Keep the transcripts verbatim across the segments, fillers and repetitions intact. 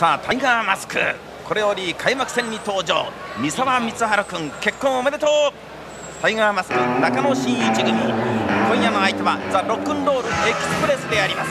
さあタイガーマスク、これより開幕戦に登場、三沢光晴君結婚おめでとう。タイガーマスク中野真一組、今夜の相手はザ・ロックンロールエクスプレスであります。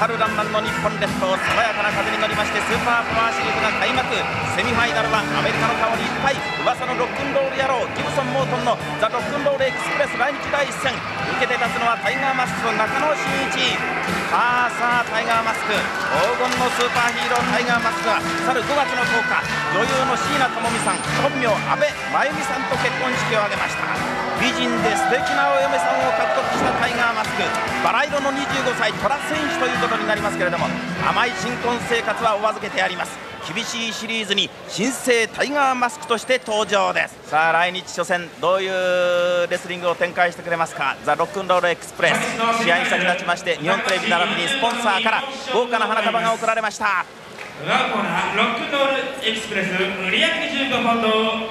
春らんまんの日本列島、爽やかな風に乗りましてスーパーパワーシリーズが開幕。セミファイナルはアメリカの顔にいっぱい、噂のロックンロール野郎ギブソン・モートンのザ・ロックンロールエクスプレス来日第一戦、受けて立つのはタイガーマスクと中野真一。さあさあタイガーマスク、黄金のスーパーヒーロータイガーマスクは去るごがつのとおか、女優の椎名智美さん、本名阿部真由美さんと結婚式を挙げました。美人で素敵なお嫁さんを獲得したタイガーマスク、バラ色のにじゅうごさいトラ選手ということになりますけれども、甘い新婚生活はお預けてあります。厳しいシリーズに新生タイガーマスクとして登場です。さあ来日初戦、どういうレスリングを展開してくれますか。ザ・ロックンロールエクスプレス、試合に先立ちまして日本テレビ並びにスポンサーから豪華な花束が贈られました。ロックンロールエクスプレス、売り上げじゅうごポンド、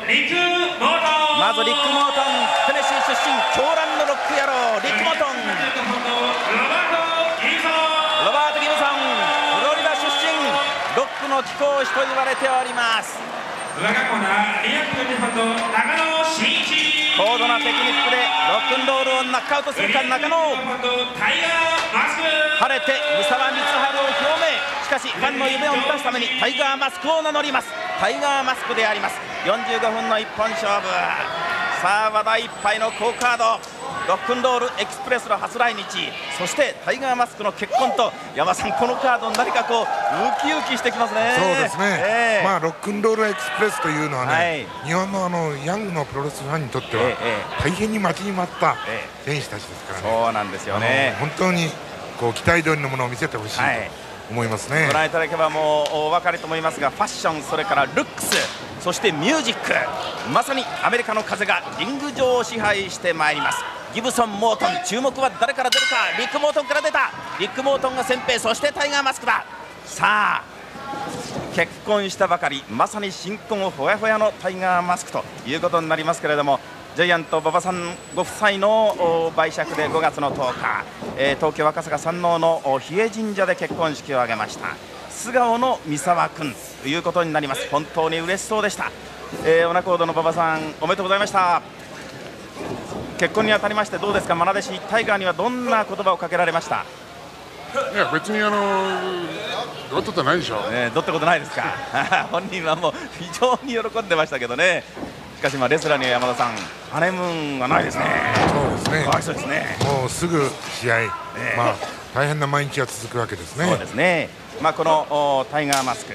リック・モートン。まずリック・モートン、テネシー出身、狂乱のロック野郎リック・モートン。ロックの貴公子と言われております。高度なテクニックでロックンロールをナックアウトするか中野。晴れて三沢光晴を表明、しかしファンの夢を満たすためにタイガーマスクを名乗ります。タイガーマスクであります。よんじゅうごふんの一本勝負、さあ話題いっぱいの好カード、ロックンロールエクスプレスの初来日、そしてタイガーマスクの結婚と、山さん、このカード、何かこう、ウキウキしてきますね。そうですね、えー、まあ、ロックンロールエクスプレスというのはね、はい、日本のあのヤングのプロレスファンにとっては、大変に待ちに待った選手たちですからね、えー、そうなんですよね、本当にこう期待通りのものを見せてほしいと思いますね、はい、ご覧いただければもうお分かりと思いますが、ファッション、それからルックス。そしてミュージック、まさにアメリカの風がリング上を支配してまいります。ギブソン・モートン、注目は誰から出るか。リック・モートンから出た。リック・モートンが先兵、そしてタイガーマスクだ。さあ結婚したばかり、まさに新婚ほやほやのタイガーマスクということになりますけれども、ジャイアント馬場さんご夫妻の売借でごがつのとおか、えー、東京赤坂山王の比叡神社で結婚式を挙げました。素顔の三沢君ということになります。本当に嬉しそうでした。えー、オナコードの馬場さん、おめでとうございました。結婚にあたりましてどうですか、愛弟子タイガーにはどんな言葉をかけられました。いや別にあのどうってことないでしょう。えー、どうってことないですか。本人はもう非常に喜んでましたけどね。しかしまあレスラーには山田さん、ハネムーンはないですね。そうですね。はい、そうですね。もうすぐ試合、えー、まあ大変な毎日が続くわけですね。そうですね。まあこのタイガーマスク、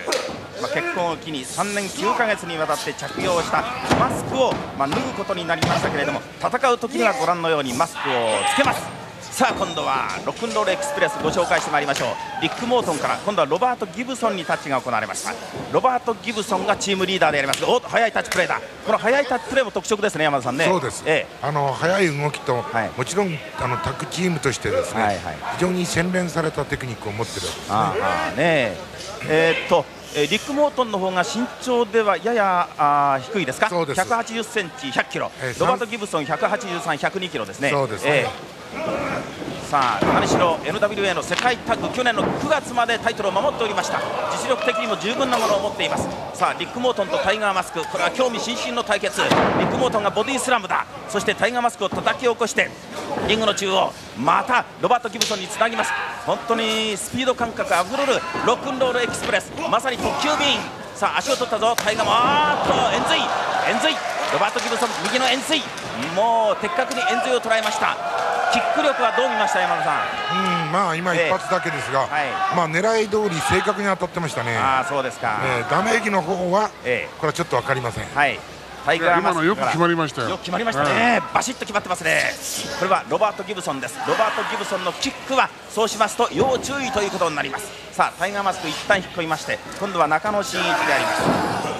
まあ、結婚を機にさんねんきゅうかげつにわたって着用したマスクを、まあ、脱ぐことになりましたけれども、戦う時にはご覧のようにマスクをつけます。さあ今度はロックンロールエクスプレスご紹介してまいりましょう。リック・モートンから今度はロバート・ギブソンにタッチが行われました。ロバート・ギブソンがチームリーダーであります。おっと速いタッチプレーだ。この速いタッチプレーも特色ですね、山田さんね。そうです、ええ、あの速い動きと、はい、もちろんあのタッグチームとしてですね、はい、はい、非常に洗練されたテクニックを持っているわけですね。えーっとリック・モートンの方が身長ではやや低いですか。そうです。ひゃくはちじゅっセンチ、ひゃっキロ、えー、ロバート・ギブソンひゃくはちじゅうさん、ひゃくにキロですね。そうですね、えーさあ何しろ エヌダブリューエー の世界タッグ、去年のくがつまでタイトルを守っておりました。実力的にも十分なものを持っています。さあリック・モートンとタイガーマスク、これは興味津々の対決。リック・モートンがボディスラムだ。そしてタイガーマスクを叩き起こしてリングの中央、またロバート・ギブソンにつなぎます。本当にスピード感覚あふれるロックンロールエクスプレス、まさに特急便。さあ足を取ったぞタイガーも、あーっと円髄円髄、ロバート・ギブソン右の円髄、もう的確に円髄を捉えました。キック力はどう見ました、山田さん。うん、まあ今一発だけですが、えー、まあ狙い通り正確に当たってましたね。ああそうですか。えー、ダメージの方は、えー、これはちょっとわかりません。はい。今のよく決まりましたよ。よく決まりましたね。バシッと決まってますね。これはロバート・ギブソンです。ロバート・ギブソンのキックはそうしますと要注意ということになります。さあタイガーマスク一旦引っ込みまして、今度は中野真一であります。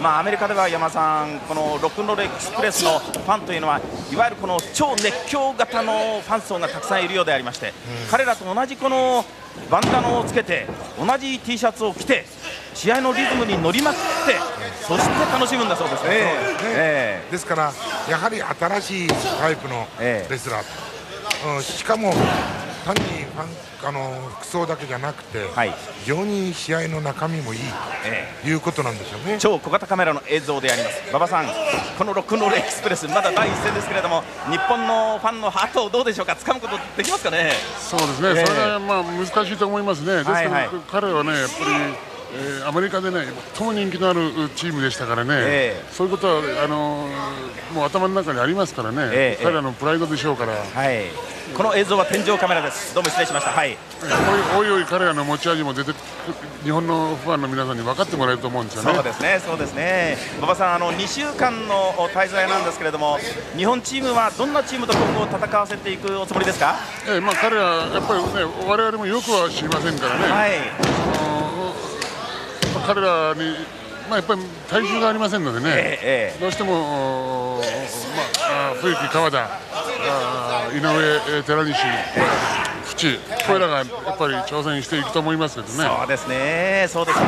まあアメリカでは山さん、このロックンロールエクスプレスのファンというのはいわゆるこの超熱狂型のファン層がたくさんいるようでありまして、彼らと同じこのバンダナをつけて、同じ T シャツを着て、試合のリズムに乗りまくって、そして楽しむんだそうですね。ですから、やはり新しいタイプのレスラー、えーうん、しかも単にあの服装だけじゃなくて、はい、非常に試合の中身もいいということなんでしょうね。超小型カメラの映像であります。馬場さん、このロックンロールエクスプレス、まだ第一戦ですけれども、日本のファンのハートをどうでしょうか、掴むことできますかね。そうですね、えー、それはまあ難しいと思いますね。ですから彼はね、やっぱりえー、アメリカでね、超人気のあるチームでしたからね、えー、そういうことはあのー、もう頭の中にありますからね、えー、彼らのプライドでしょうから、はい、この映像は天井カメラです、どうも失礼しました、はい、おいおい彼らの持ち味も出て、日本のファンの皆さんに分かってもらえると思うんですよね。そうですね、そうですね、馬場さん、あのにしゅうかんの滞在なんですけれども、日本チームはどんなチームと今後、戦わせていくおつもりですか。えーまあ、彼ら、やっぱりね、我々もよくは知りませんからね。はい、彼らに、まあ、やっぱり体重がありませんのでね、ええええ、どうしても、まあ、冬木、川田、井上、寺西、淵、これらがやっぱり挑戦していくと思いますけどね。そうですね、そうですね、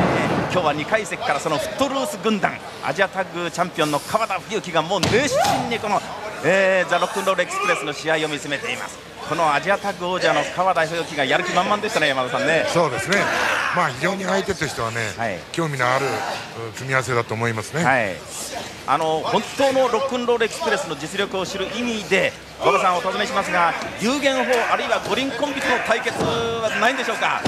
今日はにかい席からそのフットルース軍団、アジアタッグチャンピオンの川田冬樹がもう熱心にこの、えー、ザ・ロックンロールエクスプレスの試合を見つめています。このアジアタッグ王者の川田冬樹がやる気満々でしたね、山田さんね。そうですね、まあ、非常に相手としてはね、はい、興味のある組み合わせだと思いますね、はい、あの本当のロックンロールエクスプレスの実力を知る意味で、馬場さん、お尋ねしますが、有言法、あるいは五輪コンビとの対決はないんでしょうか。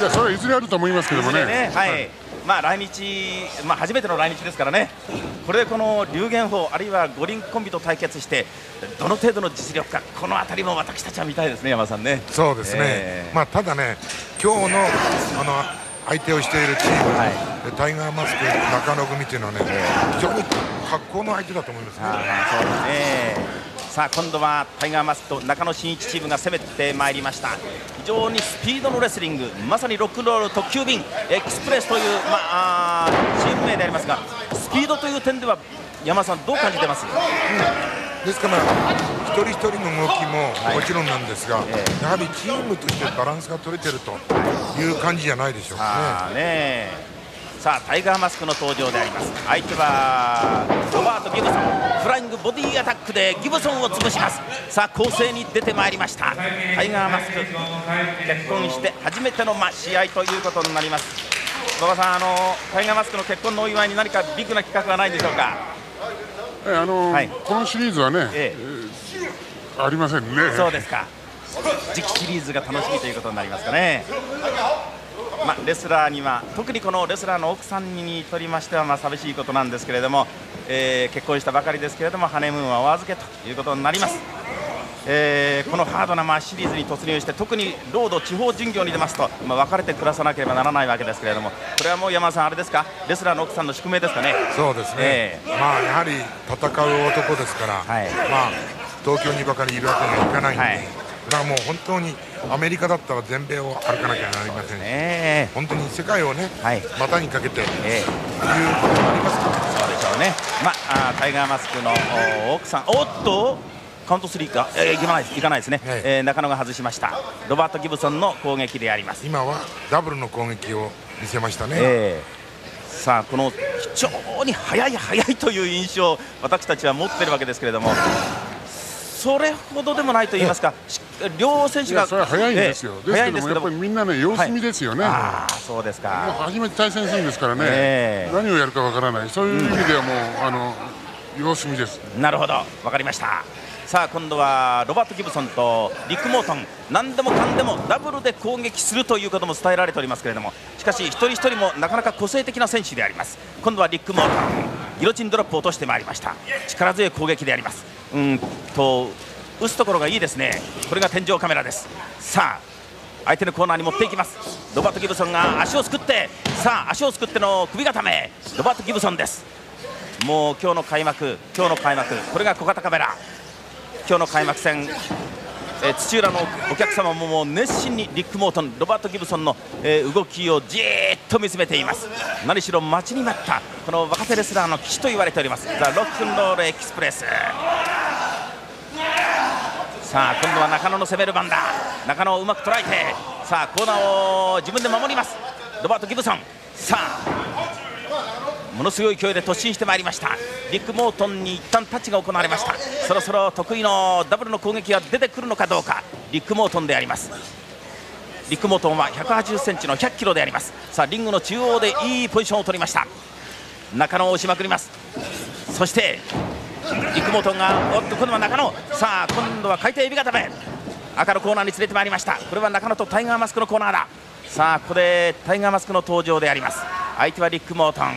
いや、それはいずれあると思いますけどもね。ね、はい、はい、まあ来日、まあ、初めての来日ですからね、これでこの龍玄鵬、あるいは五輪コンビと対決して、どの程度の実力か、このあたりも私たちは見たいですね、山田さんね。そうですね、えー、まあただね、今日のあの相手をしているチーム、はい、タイガーマスク、中野組というのはね、非常に格好の相手だと思いますね。そうですね。さあ今度はタイガーマスクと中野真一チームが攻めてまいりました。非常にスピードのレスリング、まさにロックンロール特急便エクスプレスという、まあ、あチーム名でありますが、スピードという点では山田さん、どう感じてます、うん、ですから一人一人の動きももちろんなんですが、はい、やはりチームとしてバランスが取れているという感じじゃないでしょうかね。さあタイガーマスクの登場であります。相手はロバート・ギブソン、フライングボディアタックでギブソンを潰します。さあ攻勢に出てまいりましたタイガーマスク、結婚して初めての試合ということになります。馬場さん、あのタイガーマスクの結婚のお祝いに何かビッグな企画はないでしょうか。えあの、はい、このシリーズはね、ええ、ありませんね。そうですか、次期シリーズが楽しみということになりますかね。まあ、レスラーには特にこのレスラーの奥さんにとりましてはまあ寂しいことなんですけれども、えー、結婚したばかりですけれどもハネムーンはお預けということになります、えー、このハードなまあシリーズに突入して特にロード地方巡業に出ますと、まあ、別れて暮らさなければならないわけですけれども、これはもう山田さん、あれですか、レスラーの奥さんの宿命ですかね。そうですね、えー、まあやはり戦う男ですから、はい、まあ、東京にばかりいるわけにはいかないんで、はい、だからもう本当にアメリカだったら全米を歩かなきゃなりません、ね、本当に世界をね、はい、股にかけて、えー、いうこともありますから。そうでしょうね、まあ、タイガーマスクの奥さん、おっとカウントスリーか、えー、いかないです、いかないですね、はい、えー、中野が外しました。ロバート・ギブソンの攻撃であります。今はダブルの攻撃を見せましたね、えーさあこの非常に速い速いという印象を私たちは持っているわけですけれども、それほどでもないと言いますか、両選手が早いんですよ。ですけどもやっぱりみんなね、様子見ですよね。そうですか、初めて対戦するんですからね、何をやるかわからない、そういう意味ではもうあの様子見です。なるほど、わかりました。さあ今度はロバート・ギブソンとリック・モートン、何でもかんでもダブルで攻撃するということも伝えられておりますけれども、しかし一人一人もなかなか個性的な選手であります。今度はリック・モートン、ギロチンドロップを落としてまいりました。力強い攻撃であります。うんと打つところがいいですね。これが天井カメラです。さあ相手のコーナーに持っていきます。ロバート・ギブソンが足をすくって、さあ足をすくっての首固め、ロバート・ギブソンです。もう今日の開幕今日の開幕これが小型カメラ、今日の開幕戦、えー、土浦のお客様ももう熱心にリック・モートン、ロバート・ギブソンの、えー、動きをじーっと見つめています。何しろ待ちに待ったこの若手レスラーの騎士と言われておりますザ・ロックンロールエクスプレス。さあ今度は中野の攻める番だ。中野をうまく捉えて、さあコーナーを自分で守りますロバート・ギブソン。さあものすごい勢いで突進してまいりました。ビッグモートンに一旦タッチが行われました。そろそろ得意のダブルの攻撃が出てくるのかどうか。ビッグモートンであります。ビッグモートンは ひゃくはちじゅっセンチのひゃっキロであります。さあリングの中央でいいポジションを取りました。中野を押しまくります。そしてビッグモートンがおっと今度は中野。さあ今度は回転エビ固め、赤のコーナーに連れてまいりました。これは中野とタイガーマスクのコーナーだ。さあここでタイガーマスクの登場であります。相手はビッグモートン。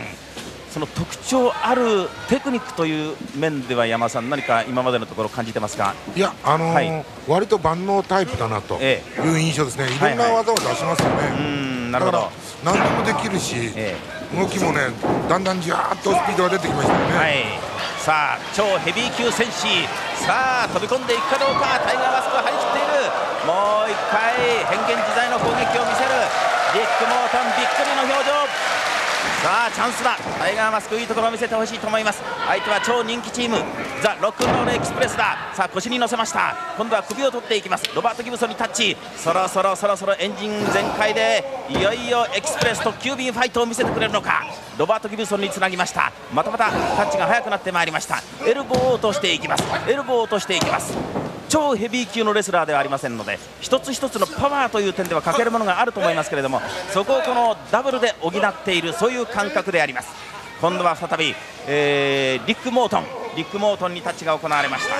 その特徴あるテクニックという面では山さん何か今までのところ感じてますか？いや、あのーはい、割と万能タイプだなという印象ですね。ええ、いろんな技を出しますよね。はいはい、うんなるほど。何でもできるし、ええ、動きもねだんだんじわーっとスピードが出てきましたよね。はい、さあ超ヘビー級戦士、さあ飛び込んでいくかどうか。タイガーマスクは張り切っている。もう一回変幻自在の攻撃を見せる。ビッグモートンびっくりの表情。さあチャンスだ。タイガーマスクいいところを見せてほしいと思います。相手は超人気チームザ・ロックンロールエクスプレスだ。さあ腰に乗せました。今度は首を取っていきます。ロバート・ギブソンにタッチ。そろそろそろそろエンジン全開でいよいよエクスプレスとキュービンファイトを見せてくれるのか。ロバート・ギブソンにつなぎました。またまたタッチが速くなってまいりました。エルボーを落としていきます。エルボーを落としていきます。超ヘビー級のレスラーではありませんので、一つ一つのパワーという点では欠けるものがあると思いますけれども、そこをこのダブルで補っている、そういう感覚であります。今度は再び、えー、リック・モートンリック・モートンにタッチが行われました。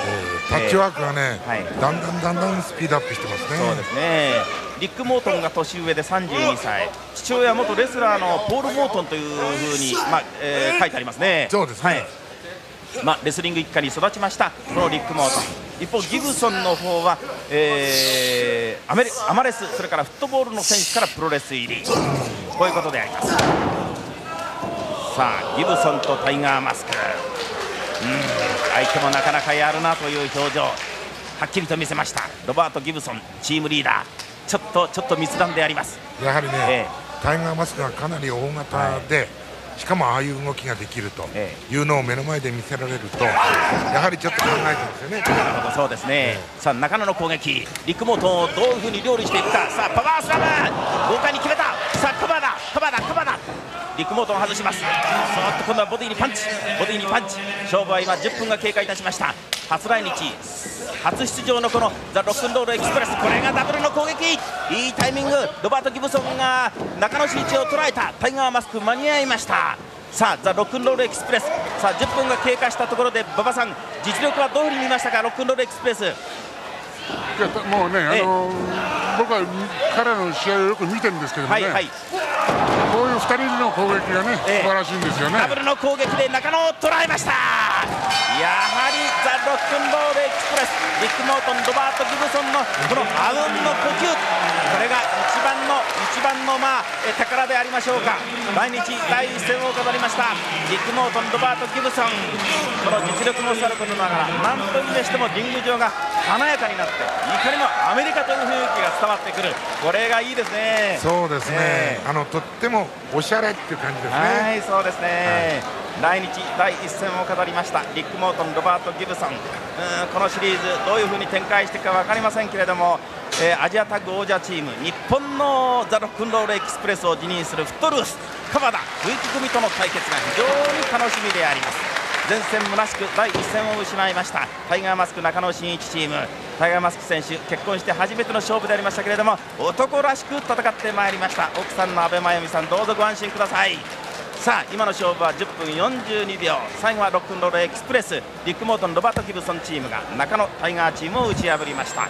タッチワークがね、えーはい、だんだんだんだんスピードアップしてますね。そうですね。リック・モートンが年上でさんじゅうにさい、父親は元レスラーのポール・モートンというふうに、まあえー、書いてありますね。そうですね、はい、まあ、レスリング一家に育ちましたこのリック・モートン。一方、ギブソンの方は、えー、アメリアマレス、それからフットボールの選手からプロレス入り、こういうことであります。さあギブソンとタイガーマスク、うん、相手もなかなかやるなという表情はっきりと見せました。ロバート・ギブソンチームリーダー、ちょっとちょっと密談であります。やはりね、えー、タイガーマスクがかなり大型で、はい、しかもああいう動きができるというのを目の前で見せられると、やはりちょっと考えてますよね。なるほど、そうですね。さあ中野の攻撃、リックモートンをどういうふうに料理していくか。さあパワースラム豪快に決めた。さあカバーだカバーだカバーだ。リックモートンを外します。そーっと今度はボディにパンチ、ボディにパンチ。勝負は今じゅっぷんが経過いたしました。初来日初出場のこのザ・ロックンロールエクスプレス、これがダブルの攻撃、いいタイミング。ロバート・ギブソンが中野真一を捉えた。タイガーマスク間に合いました。さあザ・ロックンロールエクスプレス、さあじゅっぷんが経過したところで馬場さん、実力はどういうふうに見ましたか？ロックンロールエクスプレス。いやもうね、あの僕は彼の試合をよく見てるんですけどもね、はい、はい、こういうふたりの攻撃がね素晴らしいんですよね。ダブルの攻撃で中野を捉えました。やはりザ・ロックンロールエクスプレス、リック・モートン、ロバート・ギブソンのこのあうんの呼吸、これが一番の一番の、まあ、宝でありましょうか。毎日第一線を飾りましたリック・モートン、ロバート・ギブソン、この実力もさることながら、何とにしてもリング上が華やかになって、怒りのアメリカという雰囲気が伝わってくる、これがいいですね。そうですね、えー、あのとってもおしゃれっていう感じですね。はい、そうですね、はい、来日第一戦を飾りましたリック・モートン、ロバート・ギブソン、うーんこのシリーズどういうふうに展開していくか分かりませんけれども、えー、アジアタッグ王者チーム、日本のザ・ロックンロールエクスプレスを辞任するフットルース川田冬木組との対決が非常に楽しみであります。前線むなしく第一戦を失いましたタイガーマスク、中野真一チーム。タイガーマスク選手、結婚して初めての勝負でありましたけれども、男らしく戦ってまいりました。奥さんの阿部真由美さん、どうぞご安心ください。さあ今の勝負はじゅっぷんよんじゅうにびょう、最後はロックンロールエクスプレス、リック・モートン、ロバート・ギブソンチームが中野・タイガーチームを打ち破りました。